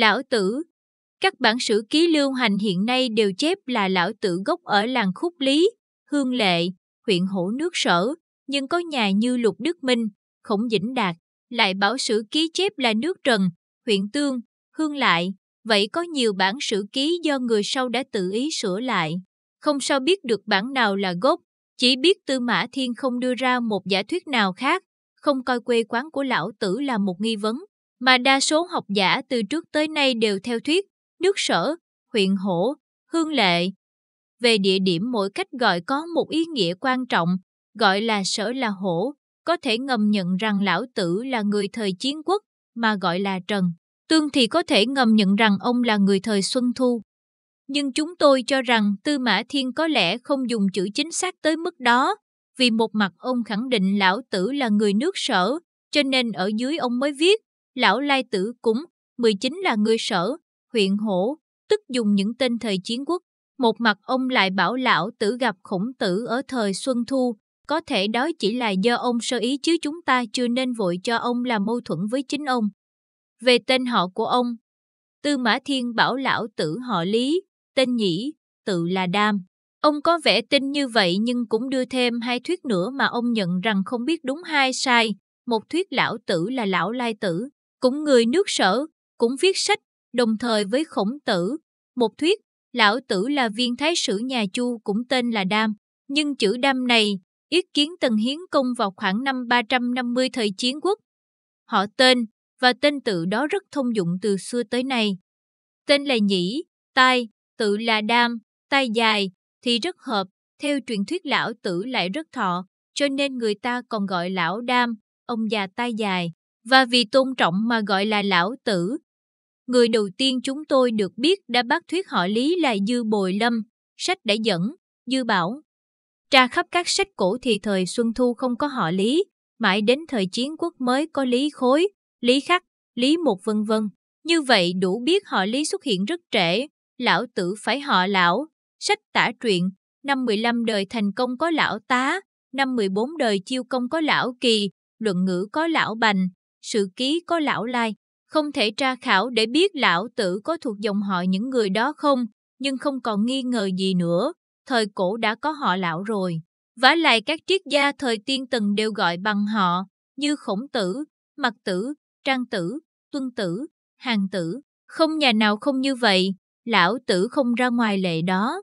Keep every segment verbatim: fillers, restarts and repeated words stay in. Lão Tử. Các bản sử ký lưu hành hiện nay đều chép là Lão Tử gốc ở làng Khúc Lý, Hương Lệ, huyện Hổ Nước Sở, nhưng có nhà như Lục Đức Minh, Khổng Dĩnh Đạt, lại bảo sử ký chép là Nước Trần, huyện Tương, Hương Lại. Vậy có nhiều bản sử ký do người sau đã tự ý sửa lại. Không sao biết được bản nào là gốc, chỉ biết Tư Mã Thiên không đưa ra một giả thuyết nào khác, không coi quê quán của Lão Tử là một nghi vấn, mà đa số học giả từ trước tới nay đều theo thuyết Nước Sở, huyện Hổ, Hương Lệ. Về địa điểm mỗi cách gọi có một ý nghĩa quan trọng, gọi là Sở là Hổ, có thể ngầm nhận rằng Lão Tử là người thời Chiến Quốc, mà gọi là Trần. Tương thì có thể ngầm nhận rằng ông là người thời Xuân Thu. Nhưng chúng tôi cho rằng Tư Mã Thiên có lẽ không dùng chữ chính xác tới mức đó, vì một mặt ông khẳng định Lão Tử là người Nước Sở, cho nên ở dưới ông mới viết, Lão Lai Tử cũng, mười chín là người Sở, huyện Hổ, tức dùng những tên thời Chiến Quốc. Một mặt ông lại bảo Lão Tử gặp Khổng Tử ở thời Xuân Thu, có thể đó chỉ là do ông sơ ý chứ chúng ta chưa nên vội cho ông là mâu thuẫn với chính ông. Về tên họ của ông, Tư Mã Thiên bảo Lão Tử họ Lý, tên Nhĩ, tự là Đam. Ông có vẻ tin như vậy nhưng cũng đưa thêm hai thuyết nữa mà ông nhận rằng không biết đúng hay sai. Một thuyết Lão Tử là Lão Lai Tử, cũng người Nước Sở, cũng viết sách, đồng thời với Khổng Tử. Một thuyết Lão Tử là viên thái sử nhà Chu cũng tên là Đam. Nhưng chữ Đam này, ý kiến Tần Hiến Công vào khoảng năm ba trăm năm mươi thời Chiến Quốc. Họ tên và tên tự đó rất thông dụng từ xưa tới nay. Tên là Nhĩ, tai, tự là Đam, tai dài, thì rất hợp, theo truyền thuyết Lão Tử lại rất thọ, cho nên người ta còn gọi Lão Đam, ông già tai dài, và vì tôn trọng mà gọi là Lão Tử. Người đầu tiên chúng tôi được biết đã bác thuyết họ Lý là Dư Bồi Lâm, sách đã dẫn, Dư Bảo. Tra khắp các sách cổ thì thời Xuân Thu không có họ Lý, mãi đến thời Chiến Quốc mới có Lý Khối, Lý Khắc, Lý Một vân vân. Như vậy đủ biết họ Lý xuất hiện rất trễ, Lão Tử phải họ Lão. Sách Tả Truyện, năm mười lăm đời Thành Công có Lão Tá, năm mười bốn đời Chiêu Công có Lão Kỳ, Luận Ngữ có Lão Bành, Sử Ký có Lão Lai. Không thể tra khảo để biết Lão Tử có thuộc dòng họ những người đó không, nhưng không còn nghi ngờ gì nữa, thời cổ đã có họ Lão rồi. Vả lại các triết gia thời Tiên Tần đều gọi bằng họ, như Khổng Tử, Mặc Tử, Trang Tử, Tuân Tử, Hàn Tử, không nhà nào không như vậy, Lão Tử không ra ngoài lệ đó.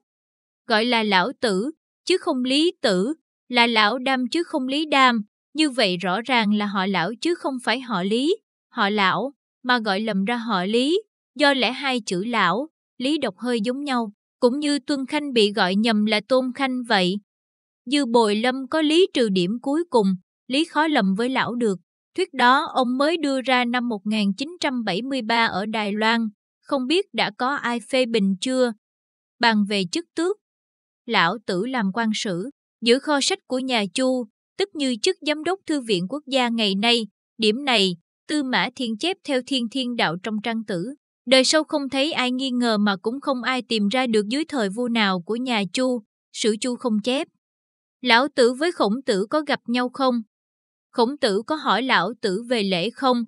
Gọi là Lão Tử, chứ không Lý Tử, là Lão Đam chứ không Lý Đam, như vậy rõ ràng là họ Lão chứ không phải họ Lý, họ Lão, mà gọi lầm ra họ Lý, do lẽ hai chữ Lão, Lý đọc hơi giống nhau, cũng như Tuân Khanh bị gọi nhầm là Tôn Khanh vậy. Dư Bồi Lâm có Lý trừ điểm cuối cùng, Lý khó lầm với Lão được. Thuyết đó ông mới đưa ra năm một nghìn chín trăm bảy mươi ba ở Đài Loan, không biết đã có ai phê bình chưa? Bàn về chức tước, Lão Tử làm quan sử, giữ kho sách của nhà Chu, tức như chức giám đốc thư viện quốc gia ngày nay. Điểm này, Tư Mã Thiên chép theo thiên thiên đạo trong Trang Tử. Đời sau không thấy ai nghi ngờ mà cũng không ai tìm ra được dưới thời vua nào của nhà Chu, sử Chu không chép. Lão Tử với Khổng Tử có gặp nhau không? Khổng Tử có hỏi Lão Tử về lễ không?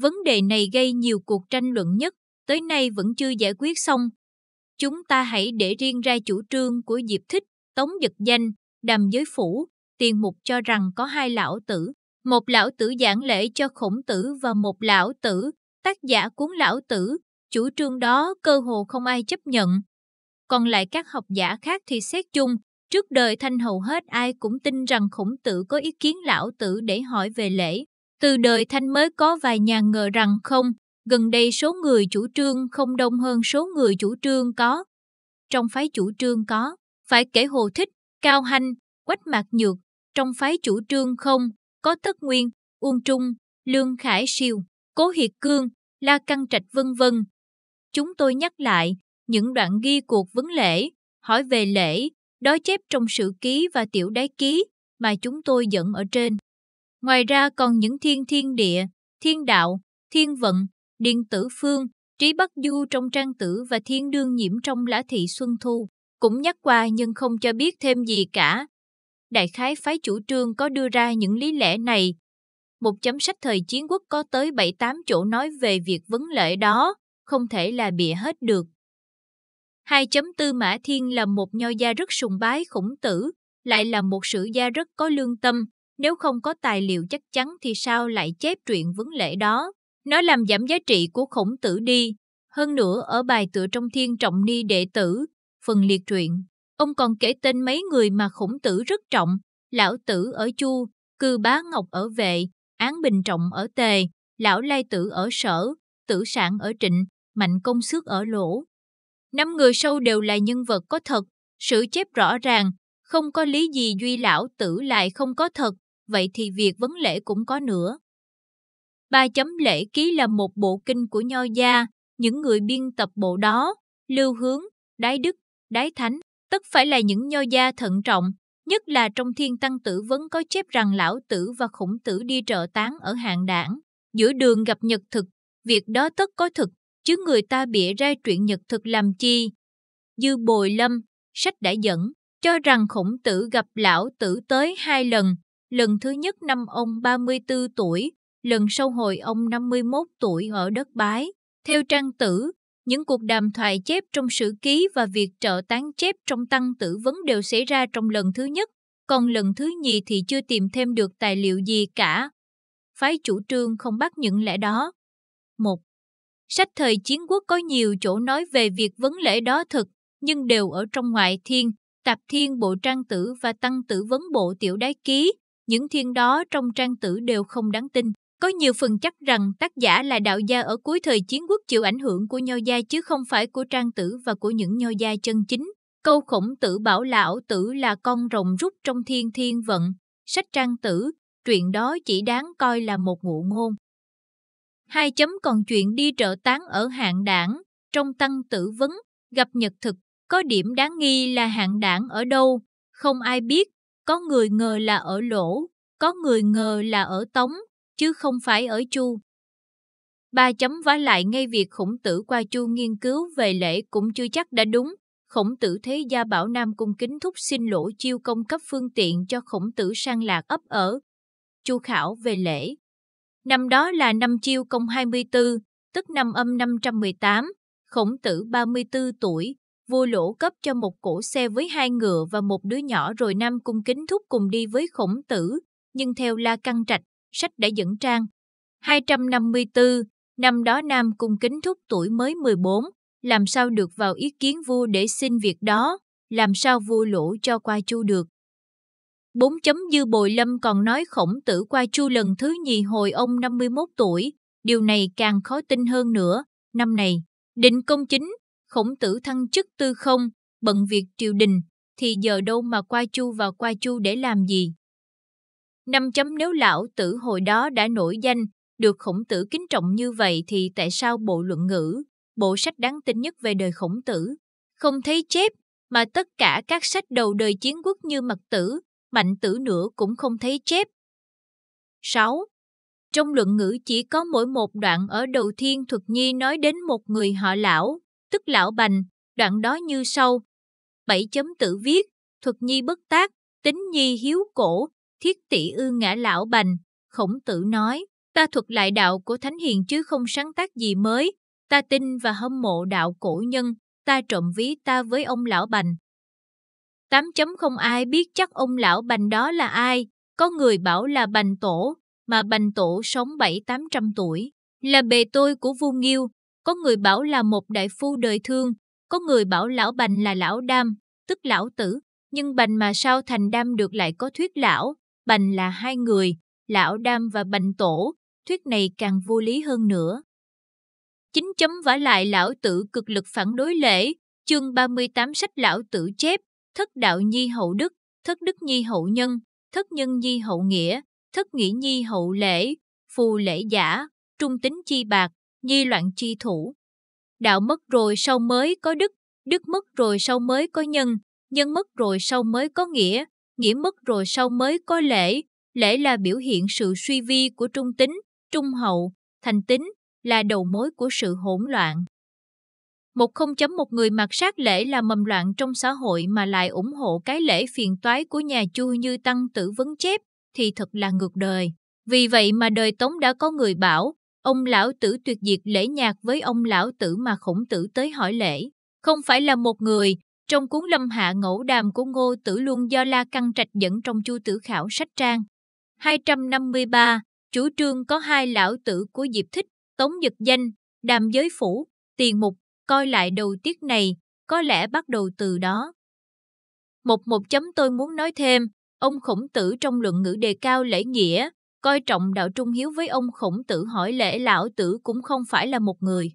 Vấn đề này gây nhiều cuộc tranh luận nhất, tới nay vẫn chưa giải quyết xong. Chúng ta hãy để riêng ra chủ trương của Diệp Thích, Tống Dật Danh, Đàm Giới Phủ, Tiền Mục cho rằng có hai Lão Tử, một Lão Tử giảng lễ cho Khổng Tử và một Lão Tử, tác giả cuốn Lão Tử, chủ trương đó cơ hồ không ai chấp nhận. Còn lại các học giả khác thì xét chung, trước đời Thanh hầu hết ai cũng tin rằng Khổng Tử có ý kiến Lão Tử để hỏi về lễ. Từ đời Thanh mới có vài nhà ngờ rằng không, gần đây số người chủ trương không đông hơn số người chủ trương có. Trong phái chủ trương có, phải kể Hồ Thích, Cao Hành, Quách Mạc Nhược. Trong phái chủ trương không, có Tất Nguyên, Uông Trung, Lương Khải Siêu, Cố Hiệt Cương, La Căn Trạch vân vân. Chúng tôi nhắc lại, những đoạn ghi cuộc vấn lễ, hỏi về lễ, đó chép trong sử ký và tiểu đái ký mà chúng tôi dẫn ở trên. Ngoài ra còn những thiên thiên địa, thiên đạo, thiên vận, điện tử phương, trí bắc du trong Trang Tử và thiên đương nhiễm trong Lã Thị Xuân Thu, cũng nhắc qua nhưng không cho biết thêm gì cả. Đại khái phái chủ trương có đưa ra những lý lẽ này. Một chấm sách thời Chiến Quốc có tới bảy tám chỗ nói về việc vấn lễ đó, không thể là bịa hết được. hai. Tư Mã Thiên là một nho gia rất sùng bái Khổng Tử, lại là một sử gia rất có lương tâm, nếu không có tài liệu chắc chắn thì sao lại chép truyện vấn lễ đó. Nó làm giảm giá trị của Khổng Tử đi. Hơn nữa ở bài tựa trong Thiên Trọng Ni Đệ Tử, phần liệt truyện, ông còn kể tên mấy người mà Khổng Tử rất trọng, Lão Tử ở Chu, Cư Bá Ngọc ở Vệ, Án Bình Trọng ở Tề, Lão Lai Tử ở Sở, Tử Sản ở Trịnh, Mạnh Công Xước ở Lỗ. Năm người sau đều là nhân vật có thật, sự chép rõ ràng, không có lý gì duy Lão Tử lại không có thật, vậy thì việc vấn lễ cũng có nữa. ba. Lễ Ký là một bộ kinh của nho gia, những người biên tập bộ đó, Lưu Hướng, Đái Đức, Đái Thánh, tất phải là những nho gia thận trọng, nhất là trong Thiên Tăng Tử Vấn có chép rằng Lão Tử và Khổng Tử đi trợ tán ở Hạng Đảng, giữa đường gặp nhật thực, việc đó tất có thực, chứ người ta bịa ra truyện nhật thực làm chi. Dư Bồi Lâm, sách đã dẫn, cho rằng Khổng Tử gặp Lão Tử tới hai lần, lần thứ nhất năm ông ba mươi tư tuổi, lần sau hồi ông năm mươi mốt tuổi ở đất Bái. Theo Trang Tử, những cuộc đàm thoại chép trong sử ký và việc trợ tán chép trong Tăng Tử Vấn đều xảy ra trong lần thứ nhất, còn lần thứ nhì thì chưa tìm thêm được tài liệu gì cả. Phái chủ trương không bác những lẽ đó. một. Sách thời chiến quốc có nhiều chỗ nói về việc vấn lễ đó thực, nhưng đều ở trong ngoại thiên, tạp thiên bộ Trang Tử và Tăng Tử Vấn bộ tiểu đái ký, những thiên đó trong Trang Tử đều không đáng tin. Có nhiều phần chắc rằng tác giả là đạo gia ở cuối thời chiến quốc chịu ảnh hưởng của nho gia chứ không phải của Trang Tử và của những nho gia chân chính. Câu Khổng Tử bảo Lão Tử là con rồng rút trong thiên thiên vận, sách Trang Tử, chuyện đó chỉ đáng coi là một ngụ ngôn. hai. Còn chuyện đi trợ tán ở Hạng Đảng, trong Tăng Tử Vấn, gặp nhật thực, có điểm đáng nghi là Hạng Đảng ở đâu, không ai biết, có người ngờ là ở Lỗ, có người ngờ là ở Tống, chứ không phải ở Chu. ba. Vả lại ngay việc Khổng Tử qua Chu nghiên cứu về lễ cũng chưa chắc đã đúng. Khổng Tử thế gia bảo Nam Cung Kính Thúc xin Lỗ Chiêu Công cấp phương tiện cho Khổng Tử sang lạc ấp ở. Chu khảo về lễ. Năm đó là năm Chiêu Công hai mươi tư, tức năm âm năm trăm mười tám, Khổng Tử ba mươi tư tuổi, vua Lỗ cấp cho một cỗ xe với hai ngựa và một đứa nhỏ rồi Nam Cung Kính Thúc cùng đi với Khổng Tử, nhưng theo La Căn Trạch, sách đã dẫn trang hai trăm năm mươi tư, năm đó Nam Cung Kính Thúc tuổi mới mười bốn, làm sao được vào ý kiến vua để xin việc đó, làm sao vua Lỗ cho qua Chu được. bốn. Dư Bồi Lâm còn nói Khổng Tử qua Chu lần thứ nhì hồi ông năm mươi mốt tuổi, điều này càng khó tin hơn nữa. Năm này, Định Công chính, Khổng Tử thăng chức tư không, bận việc triều đình, thì giờ đâu mà qua Chu và qua Chu để làm gì. năm. Nếu Lão Tử hồi đó đã nổi danh, được Khổng Tử kính trọng như vậy thì tại sao bộ luận ngữ, bộ sách đáng tin nhất về đời Khổng Tử, không thấy chép, mà tất cả các sách đầu đời chiến quốc như Mặc Tử, Mạnh Tử nữa cũng không thấy chép. sáu. Trong luận ngữ chỉ có mỗi một đoạn ở đầu Thiên Thuật Nhi nói đến một người họ Lão, tức Lão Bành, đoạn đó như sau. bảy. Tử viết, Thuật Nhi bất tác, tính Nhi hiếu cổ, thiết tỷ ư ngã Lão Bành. Khổng Tử nói, ta thuật lại đạo của thánh hiền chứ không sáng tác gì mới, ta tin và hâm mộ đạo cổ nhân, ta trộm ví ta với ông Lão Bành. tám. Không ai biết chắc ông Lão Bành đó là ai, có người bảo là Bành Tổ, mà Bành Tổ sống bảy tám trăm tuổi, là bề tôi của Vu Nghiêu, có người bảo là một đại phu đời Thương, có người bảo Lão Bành là Lão Đam, tức Lão Tử, nhưng Bành mà sao thành Đam được lại có thuyết Lão Bành là hai người, Lão Đam và Bành Tổ, thuyết này càng vô lý hơn nữa. chín. Vả lại Lão Tử cực lực phản đối lễ, chương ba mươi tám sách Lão Tử chép, thất đạo nhi hậu đức, thất đức nhi hậu nhân, thất nhân nhi hậu nghĩa, thất nghĩa nhi hậu lễ, phù lễ giả, trung tính chi bạc, nhi loạn chi thủ. Đạo mất rồi sau mới có đức, đức mất rồi sau mới có nhân, nhân mất rồi sau mới có nghĩa, nghĩa mất rồi sau mới có lễ, lễ là biểu hiện sự suy vi của trung tính, trung hậu, thành tính, là đầu mối của sự hỗn loạn. Một không chấm một người mặc sát lễ là mầm loạn trong xã hội mà lại ủng hộ cái lễ phiền toái của nhà Chu như Tăng Tử Vấn chép, thì thật là ngược đời. Vì vậy mà đời Tống đã có người bảo, ông lão tử tuyệt diệt lễ nhạc với ông lão tử mà Khổng Tử tới hỏi lễ, không phải là một người. Trong cuốn Lâm Hạ Ngẫu Đàm của Ngô Tử Luân do La Căn Trạch dẫn trong Chu Tử Khảo sách trang hai trăm năm mươi ba, chủ trương có hai lão tử của Diệp Thích, Tống Dật Danh, Đàm Giới Phủ, Tiền Mục, coi lại đầu tiết này, có lẽ bắt đầu từ đó. Một một chấm tôi muốn nói thêm, ông Khổng Tử trong luận ngữ đề cao lễ nghĩa, coi trọng đạo trung hiếu với ông Khổng Tử hỏi lễ lão tử cũng không phải là một người.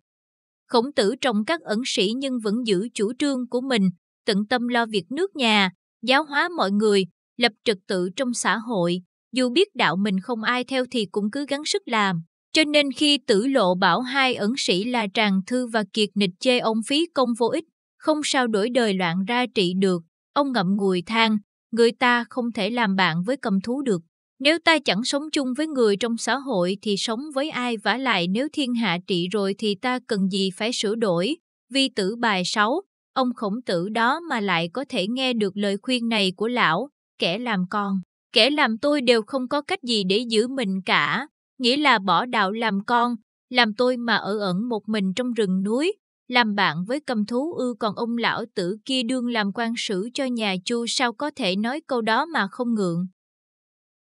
Khổng Tử trong các ẩn sĩ nhưng vẫn giữ chủ trương của mình, tận tâm lo việc nước nhà, giáo hóa mọi người, lập trật tự trong xã hội, dù biết đạo mình không ai theo thì cũng cứ gắng sức làm. Cho nên khi Tử Lộ bảo hai ẩn sĩ là Tràng Thư và Kiệt Nịch chê ông phí công vô ích, không sao đổi đời loạn ra trị được, ông ngậm ngùi than, người ta không thể làm bạn với cầm thú được. Nếu ta chẳng sống chung với người trong xã hội thì sống với ai vả lại, nếu thiên hạ trị rồi thì ta cần gì phải sửa đổi. Vi tử bài sáu, ông Khổng Tử đó mà lại có thể nghe được lời khuyên này của lão, kẻ làm con, kẻ làm tôi đều không có cách gì để giữ mình cả, nghĩa là bỏ đạo làm con, làm tôi mà ở ẩn một mình trong rừng núi, làm bạn với cầm thú ư? Còn ông lão tử kia đương làm quan sử cho nhà Chu sao có thể nói câu đó mà không ngượng.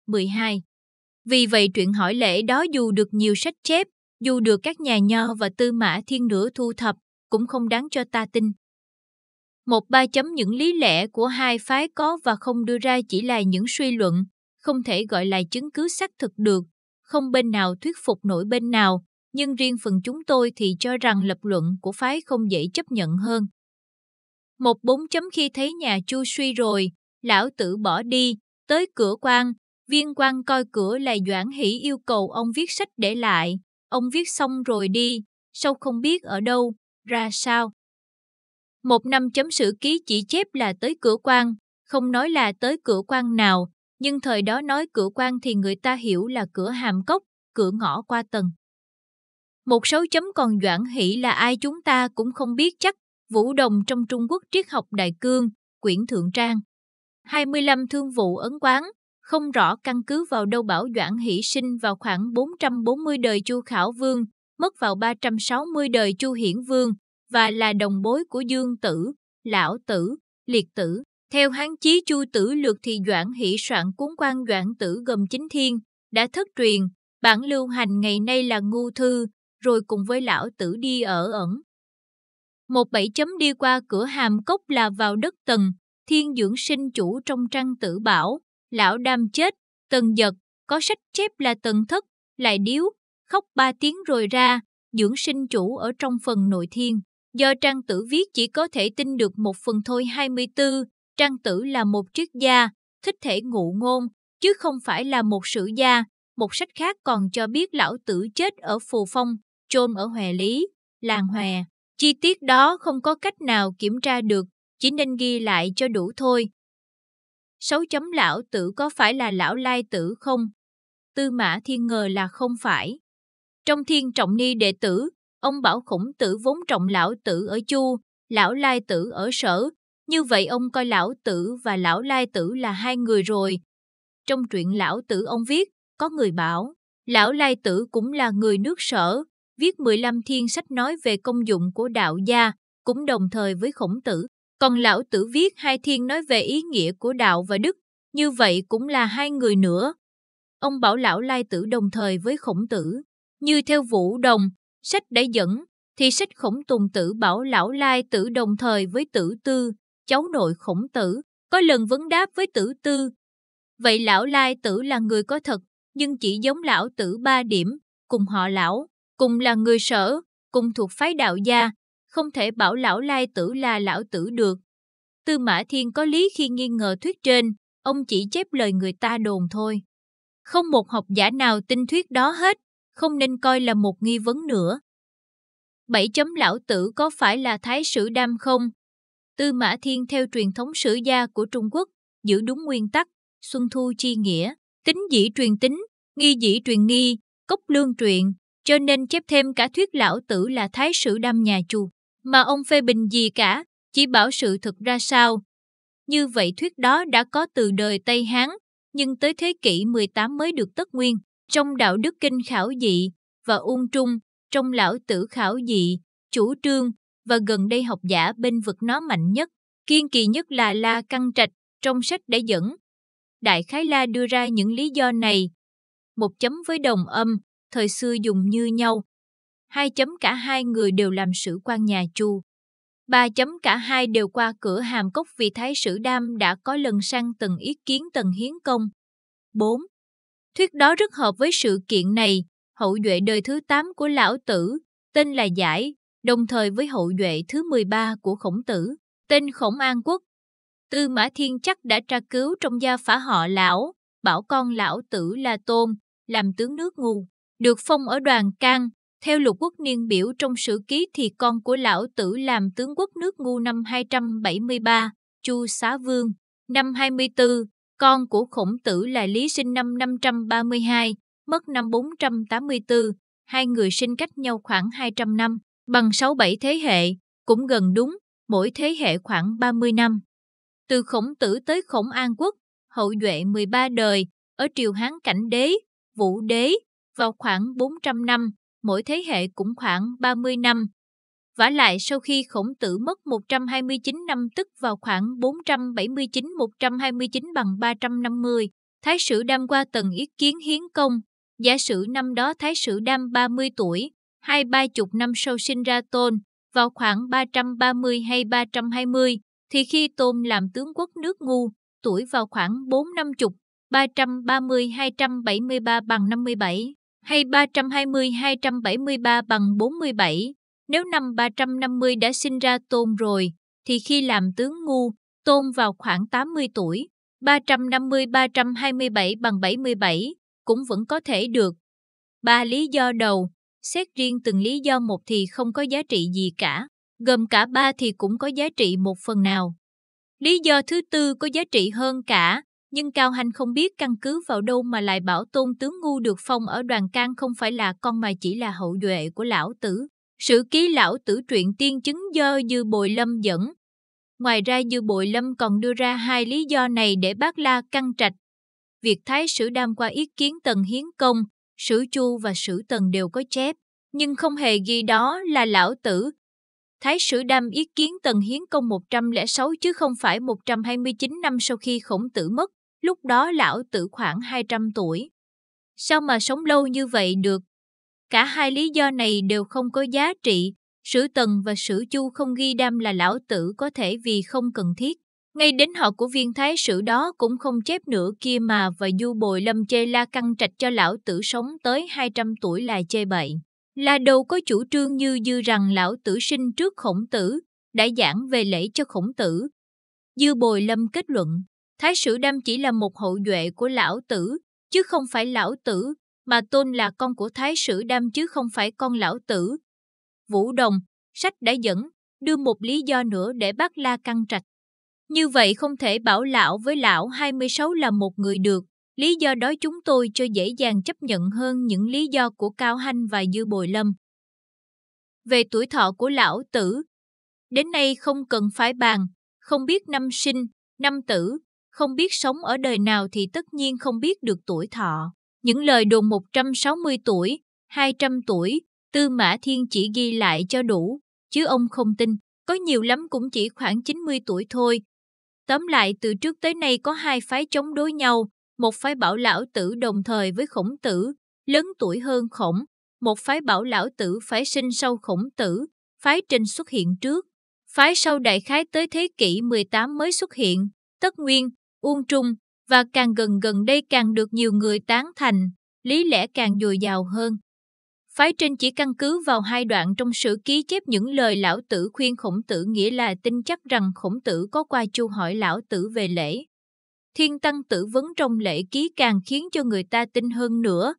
mười hai. Vì vậy chuyện hỏi lễ đó dù được nhiều sách chép, dù được các nhà nho và Tư Mã Thiên nữa thu thập, cũng không đáng cho ta tin. một ba. Những lý lẽ của hai phái có và không đưa ra chỉ là những suy luận, không thể gọi là chứng cứ xác thực được, không bên nào thuyết phục nổi bên nào, nhưng riêng phần chúng tôi thì cho rằng lập luận của phái không dễ chấp nhận hơn. một bốn. Khi thấy nhà Chu suy rồi, lão tử bỏ đi, tới cửa quan, viên quan coi cửa là Doãn Hỷ yêu cầu ông viết sách để lại, ông viết xong rồi đi, sau không biết ở đâu, ra sao. Một năm chấm sử ký chỉ chép là tới cửa quan, không nói là tới cửa quan nào, nhưng thời đó nói cửa quan thì người ta hiểu là cửa hàm cốc, cửa ngõ qua tầng. Một sáu chấm còn Doãn Hỷ là ai chúng ta cũng không biết chắc, Vũ Đồng trong Trung Quốc triết học Đại Cương, quyển thượng trang hai mươi lăm thương vụ ấn quán, không rõ căn cứ vào đâu bảo Doãn Hỷ sinh vào khoảng bốn trăm bốn mươi đời Chu Khảo Vương, mất vào ba trăm sáu mươi đời Chu Hiển Vương, và là đồng bối của Dương Tử, Lão Tử, Liệt Tử. Theo Hán Chí Chu Tử Lược thì Doãn Hỷ soạn cuốn quan Doãn Tử gồm chính thiên, đã thất truyền, bản lưu hành ngày nay là Ngu Thư, rồi cùng với Lão Tử đi ở ẩn. một bảy. Đi qua cửa hàm cốc là vào đất Tần, Thiên Dưỡng sinh chủ trong Trang Tử bảo, Lão Đam chết, Tần Dật, có sách chép là Tần Thất, lại điếu, khóc ba tiếng rồi ra, Dưỡng sinh chủ ở trong phần nội thiên. Do Trang Tử viết chỉ có thể tin được một phần thôi. hai mươi tư. Trang Tử là một triết gia, thích thể ngụ ngôn, chứ không phải là một sử gia. Một sách khác còn cho biết lão tử chết ở Phù Phong, chôn ở Hòe Lý, làng Hòe. Chi tiết đó không có cách nào kiểm tra được, chỉ nên ghi lại cho đủ thôi. sáu. Lão tử có phải là lão lai tử không? Tư Mã Thiên ngờ là không phải. Trong Thiên Trọng Ni đệ tử, ông bảo Khổng Tử vốn trọng lão tử ở Chu, lão lai tử ở Sở, như vậy ông coi lão tử và lão lai tử là hai người rồi. Trong truyện lão tử ông viết, có người bảo, lão lai tử cũng là người nước Sở, viết mười lăm thiên sách nói về công dụng của đạo gia, cũng đồng thời với Khổng Tử. Còn lão tử viết hai thiên nói về ý nghĩa của đạo và đức, như vậy cũng là hai người nữa. Ông bảo lão lai tử đồng thời với Khổng Tử, như theo Vũ Đồng, sách đã dẫn, thì sách Khổng Tùng Tử bảo lão lai tử đồng thời với Tử Tư, cháu nội Khổng Tử, có lần vấn đáp với Tử Tư. Vậy lão lai tử là người có thật, nhưng chỉ giống lão tử ba điểm, cùng họ lão, cùng là người Sở, cùng thuộc phái đạo gia. Không thể bảo lão lai tử là lão tử được. Tư Mã Thiên có lý khi nghi ngờ thuyết trên, ông chỉ chép lời người ta đồn thôi. Không một học giả nào tin thuyết đó hết, không nên coi là một nghi vấn nữa. bảy. Lão tử có phải là thái sử Đam không? Tư Mã Thiên theo truyền thống sử gia của Trung Quốc, giữ đúng nguyên tắc, xuân thu chi nghĩa, tính dĩ truyền tính, nghi dĩ truyền nghi, cốc lương truyền, cho nên chép thêm cả thuyết lão tử là thái sử Đam nhà Chu. Mà ông phê bình gì cả, chỉ bảo sự thực ra sao. Như vậy thuyết đó đã có từ đời Tây Hán, nhưng tới thế kỷ mười tám mới được Tất Nguyên. Trong Đạo Đức Kinh Khảo Dị, và Uông Trung trong Lão Tử khảo dị, chủ trương và gần đây học giả bên vực nó mạnh nhất, kiên kỳ nhất là La Căn Trạch trong sách đã dẫn. Đại khái La đưa ra những lý do này. Một chấm với đồng âm, thời xưa dùng như nhau. Hai chấm cả hai người đều làm sử quan nhà Chu. Ba chấm cả hai đều qua cửa hàm cốc vì Thái sử Đam đã có lần sang từng ý kiến Tần Hiến Công. bốn. Thuyết đó rất hợp với sự kiện này, hậu duệ đời thứ tám của Lão Tử, tên là Giải, đồng thời với hậu duệ thứ mười ba của Khổng Tử, tên Khổng An Quốc. Tư Mã Thiên chắc đã tra cứu trong gia phả họ Lão, bảo con Lão Tử là Tôn, làm tướng nước Ngu, được phong ở Đoàn Can. Theo Lục Quốc niên biểu trong sử ký thì con của Lão Tử làm tướng quốc nước Ngu năm hai trăm bảy mươi ba, Chu Xá Vương, năm hai mươi tư, con của Khổng Tử là Lý sinh năm năm trăm ba mươi hai, mất năm bốn trăm tám mươi tư, hai người sinh cách nhau khoảng hai trăm năm, bằng sáu bảy thế hệ, cũng gần đúng, mỗi thế hệ khoảng ba mươi năm. Từ Khổng Tử tới Khổng An Quốc, hậu duệ mười ba đời, ở triều Hán Cảnh Đế, Vũ Đế, vào khoảng bốn trăm năm, mỗi thế hệ cũng khoảng ba mươi năm. Vả lại sau khi Khổng Tử mất một trăm hai mươi chín năm tức vào khoảng bốn trăm bảy mươi chín đến một trăm hai mươi chín bằng ba trăm năm mươi, Thái sử Đam qua Tần ý kiến Hiến Công. Giả sử năm đó Thái sử Đam ba mươi tuổi, hai ba chục năm sau sinh ra Tôn, vào khoảng ba trăm ba mươi hay ba trăm hai mươi, thì khi Tôn làm tướng quốc nước Ngu, tuổi vào khoảng bốn năm mươi, ba trăm ba mươi đến hai trăm bảy mươi ba bằng năm mươi bảy. Hay ba trăm hai mươi đến hai trăm bảy mươi ba bằng bốn mươi bảy, nếu năm ba trăm năm mươi đã sinh ra Tôn rồi, thì khi làm tướng Ngu, Tôn vào khoảng tám mươi tuổi, ba trăm năm mươi đến ba trăm hai mươi bảy bằng bảy mươi bảy, cũng vẫn có thể được. Ba lý do đầu, xét riêng từng lý do một thì không có giá trị gì cả, gồm cả ba thì cũng có giá trị một phần nào. Lý do thứ tư có giá trị hơn cả. Nhưng Cao Hành không biết căn cứ vào đâu mà lại bảo Tôn tướng Ngu được phong ở Đoàn Can không phải là con mà chỉ là hậu duệ của Lão Tử. Sử ký Lão Tử truyện tiên chứng do Dư Bồi Lâm dẫn. Ngoài ra Dư Bồi Lâm còn đưa ra hai lý do này để bác La Căn Trạch. Việc Thái sử Đam qua ý kiến Tần Hiến Công, sử Chu và sử Tần đều có chép, nhưng không hề ghi đó là Lão Tử. Thái sử Đam ý kiến Tần Hiến Công một trăm lẻ sáu chứ không phải một trăm hai mươi chín năm sau khi Khổng Tử mất. Lúc đó Lão Tử khoảng hai trăm tuổi. Sao mà sống lâu như vậy được? Cả hai lý do này đều không có giá trị. Sử Tần và sử Chu không ghi Đam là Lão Tử có thể vì không cần thiết. Ngay đến họ của viên Thái sử đó cũng không chép nữa kia mà, và Dư Bồi Lâm chê La Căn Trạch cho Lão Tử sống tới hai trăm tuổi là chê bậy. Là đâu có chủ trương như Dư rằng Lão Tử sinh trước Khổng Tử, đã giảng về lễ cho Khổng Tử. Dư Bồi Lâm kết luận. Thái sử Đam chỉ là một hậu duệ của Lão Tử, chứ không phải Lão Tử, mà Tôn là con của Thái sử Đam chứ không phải con Lão Tử. Vũ Đồng, sách đã dẫn, đưa một lý do nữa để bác La Căn Trạch. Như vậy không thể bảo Lão với Lão hai mươi sáu là một người được, lý do đó chúng tôi cho dễ dàng chấp nhận hơn những lý do của Cao Hành và Dư Bồi Lâm. Về tuổi thọ của Lão Tử, đến nay không cần phải bàn, không biết năm sinh, năm tử. Không biết sống ở đời nào thì tất nhiên không biết được tuổi thọ. Những lời đồn một trăm sáu mươi tuổi, hai trăm tuổi, Tư Mã Thiên chỉ ghi lại cho đủ, chứ ông không tin, có nhiều lắm cũng chỉ khoảng chín mươi tuổi thôi. Tóm lại từ trước tới nay có hai phái chống đối nhau, một phái bảo Lão Tử đồng thời với Khổng Tử, lớn tuổi hơn Khổng, một phái bảo Lão Tử phải sinh sau Khổng Tử, phái Trình xuất hiện trước, phái sau đại khái tới thế kỷ mười tám mới xuất hiện, Tất Nguyên, Uông Trung, và càng gần gần đây càng được nhiều người tán thành, lý lẽ càng dồi dào hơn. Phái trên chỉ căn cứ vào hai đoạn trong sử ký chép những lời Lão Tử khuyên Khổng Tử, nghĩa là tin chắc rằng Khổng Tử có qua Chu hỏi Lão Tử về lễ. Thiên Tăng Tử vấn trong lễ ký càng khiến cho người ta tin hơn nữa.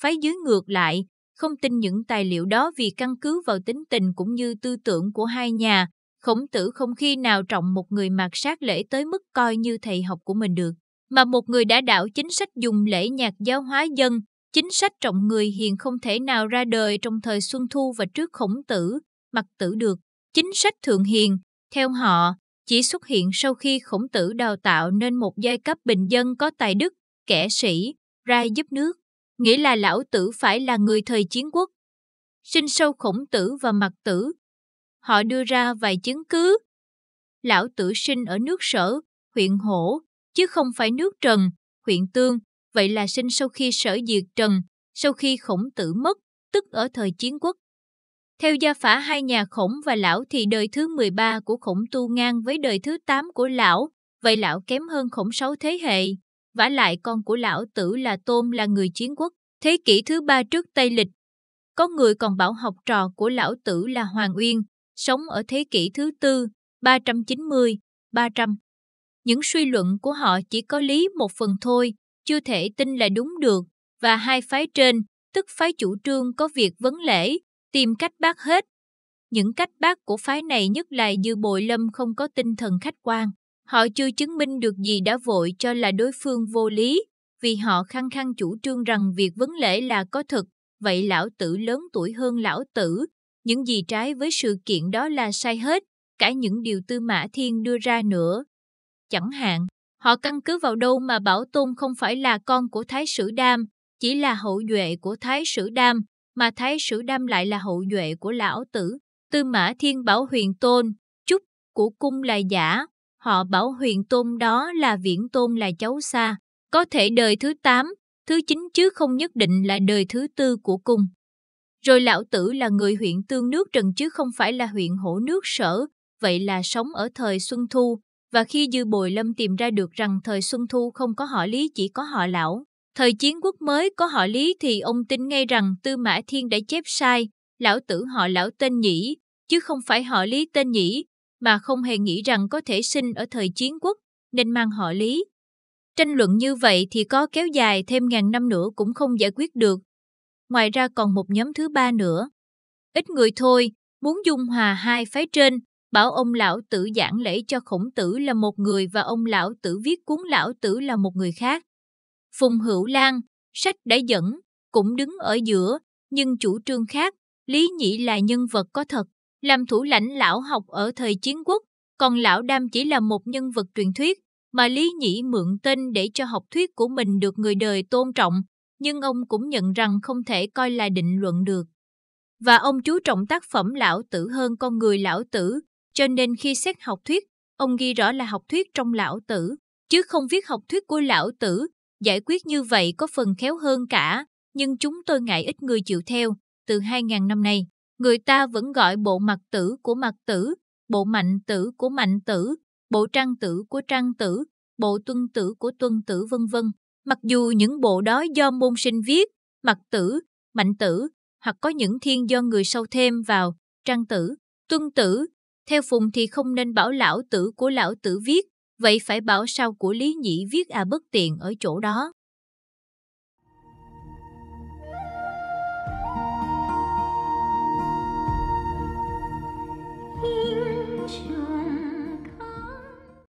Phái dưới ngược lại, không tin những tài liệu đó vì căn cứ vào tính tình cũng như tư tưởng của hai nhà. Khổng Tử không khi nào trọng một người mạt sát lễ tới mức coi như thầy học của mình được, mà một người đã đảo chính sách dùng lễ nhạc giáo hóa dân, chính sách trọng người hiền không thể nào ra đời trong thời Xuân Thu và trước Khổng Tử, Mặc Tử được. Chính sách thượng hiền, theo họ, chỉ xuất hiện sau khi Khổng Tử đào tạo nên một giai cấp bình dân có tài đức, kẻ sĩ, ra giúp nước. nghĩa là Lão Tử phải là người thời Chiến Quốc, sinh sau Khổng Tử và Mặc Tử. Họ đưa ra vài chứng cứ. Lão Tử sinh ở nước Sở, huyện Hổ, chứ không phải nước Trần, huyện Tương, vậy là sinh sau khi Sở diệt Trần, sau khi Khổng Tử mất, tức ở thời Chiến Quốc. Theo gia phả hai nhà Khổng và Lão thì đời thứ mười ba của Khổng tu ngang với đời thứ tám của Lão, vậy Lão kém hơn Khổng sáu thế hệ. Vả lại con của Lão Tử là Tôn là người Chiến Quốc, thế kỷ thứ ba trước Tây Lịch. Có người còn bảo học trò của Lão Tử là Hoàng Uyên, sống ở thế kỷ thứ tư, ba trăm chín mươi đến ba trăm. Những suy luận của họ chỉ có lý một phần thôi, chưa thể tin là đúng được, và hai phái trên, tức phái chủ trương có việc vấn lễ, tìm cách bác hết. Những cách bác của phái này nhất là Dư Bồi Lâm không có tinh thần khách quan. Họ chưa chứng minh được gì đã vội cho là đối phương vô lý, vì họ khăng khăng chủ trương rằng việc vấn lễ là có thực, vậy Lão Tử lớn tuổi hơn Lão Tử. Những gì trái với sự kiện đó là sai hết, cả những điều Tư Mã Thiên đưa ra nữa. Chẳng hạn, họ căn cứ vào đâu mà bảo Tôn không phải là con của Thái Sử Đam, chỉ là hậu duệ của Thái Sử Đam, mà Thái Sử Đam lại là hậu duệ của Lão Tử. Tư Mã Thiên bảo Huyền Tôn, Trúc của cung là giả. Họ bảo Huyền Tôn đó là Viễn Tôn là cháu xa, có thể đời thứ tám, thứ chín chứ không nhất định là đời thứ tư của cung. Rồi Lão Tử là người huyện Tương nước Trần chứ không phải là huyện Hổ nước Sở, vậy là sống ở thời Xuân Thu, và khi Dư Bồi Lâm tìm ra được rằng thời Xuân Thu không có họ Lý chỉ có họ Lão, thời Chiến Quốc mới có họ Lý thì ông tin ngay rằng Tư Mã Thiên đã chép sai, Lão Tử họ Lão tên Nhĩ, chứ không phải họ Lý tên Nhĩ, mà không hề nghĩ rằng có thể sinh ở thời Chiến Quốc, nên mang họ Lý. Tranh luận như vậy thì có kéo dài thêm ngàn năm nữa cũng không giải quyết được. Ngoài ra còn một nhóm thứ ba nữa. Ít người thôi, muốn dung hòa hai phái trên, bảo ông Lão Tử giảng lễ cho Khổng Tử là một người và ông Lão Tử viết cuốn Lão Tử là một người khác. Phùng Hữu Lan, sách đã dẫn, cũng đứng ở giữa, nhưng chủ trương khác, Lý Nhĩ là nhân vật có thật. Làm thủ lãnh Lão học ở thời Chiến Quốc, còn Lão Đam chỉ là một nhân vật truyền thuyết, mà Lý Nhĩ mượn tên để cho học thuyết của mình được người đời tôn trọng, nhưng ông cũng nhận rằng không thể coi là định luận được. Và ông chú trọng tác phẩm Lão Tử hơn con người Lão Tử, cho nên khi xét học thuyết, ông ghi rõ là học thuyết trong Lão Tử, chứ không viết học thuyết của Lão Tử, giải quyết như vậy có phần khéo hơn cả, nhưng chúng tôi ngại ít người chịu theo, từ hai nghìn năm nay. Người ta vẫn gọi bộ Mặc Tử của Mặc Tử, bộ Mạnh Tử của Mạnh Tử, bộ Trang Tử của Trang Tử, bộ Tuân Tử của Tuân Tử vân vân. Mặc dù những bộ đó do môn sinh viết, Mặc Tử, Mạnh Tử, hoặc có những thiên do người sau thêm vào, Trang Tử, Tuân Tử. Theo Phùng thì không nên bảo Lão Tử của Lão Tử viết, vậy phải bảo sao của Lý Nhĩ viết à bất tiện ở chỗ đó.